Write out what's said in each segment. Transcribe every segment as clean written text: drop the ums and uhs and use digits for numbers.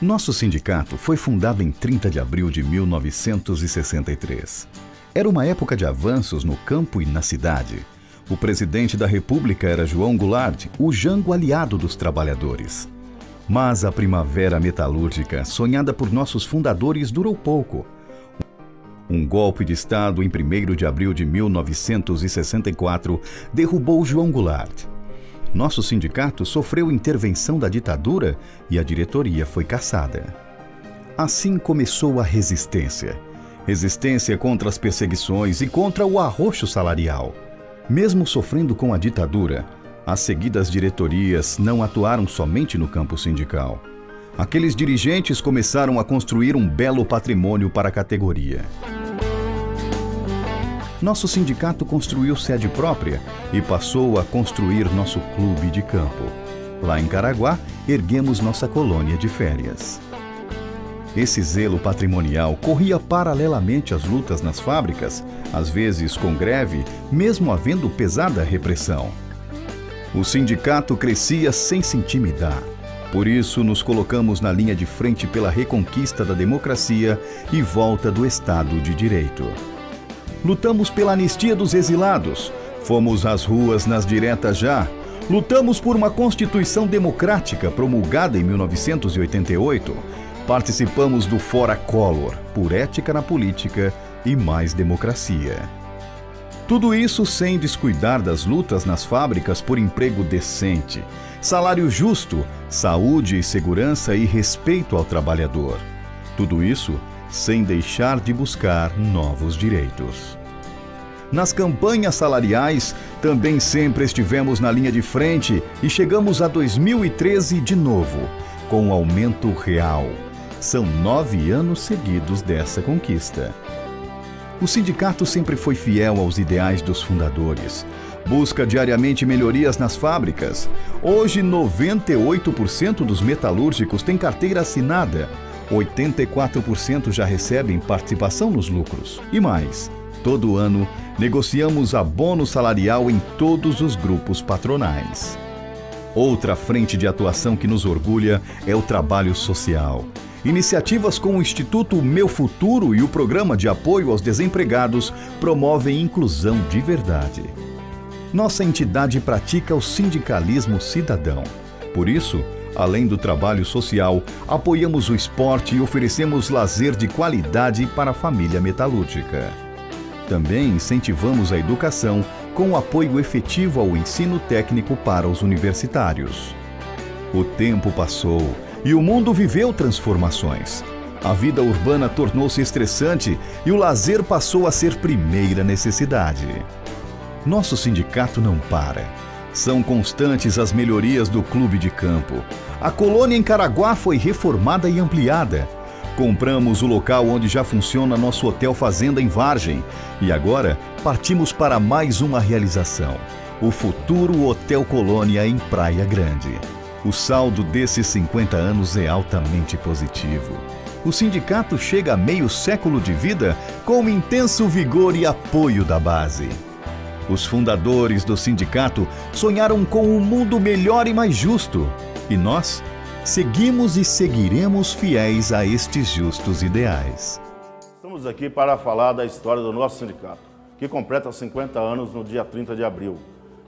Nosso sindicato foi fundado em 30 de abril de 1963. Era uma época de avanços no campo e na cidade. O presidente da República era João Goulart, o Jango aliado dos trabalhadores. Mas a primavera metalúrgica, sonhada por nossos fundadores, durou pouco. Um golpe de Estado em 1º de abril de 1964 derrubou João Goulart. Nosso sindicato sofreu intervenção da ditadura e a diretoria foi cassada. Assim começou a resistência. Resistência contra as perseguições e contra o arroxo salarial. Mesmo sofrendo com a ditadura, as seguidas diretorias não atuaram somente no campo sindical. Aqueles dirigentes começaram a construir um belo patrimônio para a categoria. Nosso sindicato construiu sede própria e passou a construir nosso clube de campo. Lá em Caraguá, erguemos nossa colônia de férias. Esse zelo patrimonial corria paralelamente às lutas nas fábricas, às vezes com greve, mesmo havendo pesada repressão. O sindicato crescia sem se intimidar. Por isso, nos colocamos na linha de frente pela reconquista da democracia e volta do Estado de Direito. Lutamos pela anistia dos exilados. Fomos às ruas nas diretas já. Lutamos por uma Constituição Democrática promulgada em 1988. Participamos do Fora Collor, por ética na política e mais democracia. Tudo isso sem descuidar das lutas nas fábricas por emprego decente, salário justo, saúde e segurança e respeito ao trabalhador. Tudo isso sem deixar de buscar novos direitos. Nas campanhas salariais, também sempre estivemos na linha de frente e chegamos a 2013 de novo, com um aumento real. São 9 anos seguidos dessa conquista. O sindicato sempre foi fiel aos ideais dos fundadores. Busca diariamente melhorias nas fábricas. Hoje, 98% dos metalúrgicos têm carteira assinada. 84% já recebem participação nos lucros. E mais, todo ano, negociamos abono salarial em todos os grupos patronais. Outra frente de atuação que nos orgulha é o trabalho social. Iniciativas como o Instituto Meu Futuro e o Programa de Apoio aos Desempregados promovem inclusão de verdade. Nossa entidade pratica o sindicalismo cidadão. Por isso, além do trabalho social, apoiamos o esporte e oferecemos lazer de qualidade para a família metalúrgica. Também incentivamos a educação com apoio efetivo ao ensino técnico para os universitários. O tempo passou. E o mundo viveu transformações. A vida urbana tornou-se estressante e o lazer passou a ser primeira necessidade. Nosso sindicato não para. São constantes as melhorias do clube de campo. A colônia em Caraguá foi reformada e ampliada. Compramos o local onde já funciona nosso hotel fazenda em Vargem. E agora partimos para mais uma realização. O futuro Hotel Colônia em Praia Grande. O saldo desses 50 anos é altamente positivo. O sindicato chega a meio século de vida com um intenso vigor e apoio da base. Os fundadores do sindicato sonharam com um mundo melhor e mais justo. E nós seguimos e seguiremos fiéis a estes justos ideais. Estamos aqui para falar da história do nosso sindicato, que completa 50 anos no dia 30 de abril.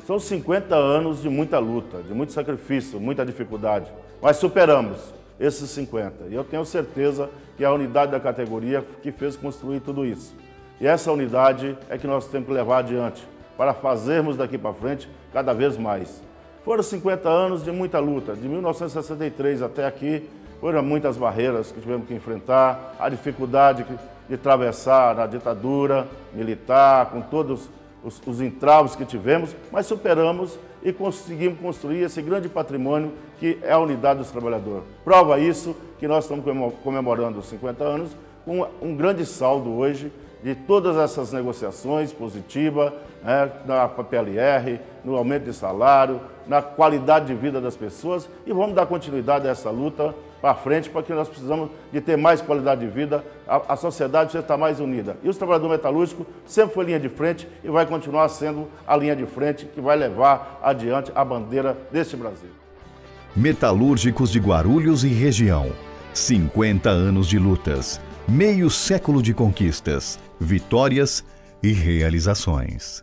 São 50 anos de muita luta, de muito sacrifício, muita dificuldade, mas superamos esses 50. E eu tenho certeza que é a unidade da categoria que fez construir tudo isso. E essa unidade é que nós temos que levar adiante, para fazermos daqui para frente cada vez mais. Foram 50 anos de muita luta, de 1963 até aqui, foram muitas barreiras que tivemos que enfrentar, a dificuldade de atravessar a ditadura militar, com todos os entraves que tivemos, mas superamos e conseguimos construir esse grande patrimônio que é a unidade dos trabalhadores. Prova isso que nós estamos comemorando os 50 anos com um grande saldo hoje de todas essas negociações positivas, né, na PLR, no aumento de salário, na qualidade de vida das pessoas, e vamos dar continuidade a essa luta para frente, porque nós precisamos de ter mais qualidade de vida, a sociedade precisa estar mais unida. E o trabalhador metalúrgico sempre foi linha de frente e vai continuar sendo a linha de frente que vai levar adiante a bandeira deste Brasil. Metalúrgicos de Guarulhos e região, 50 anos de lutas, meio século de conquistas, vitórias e realizações.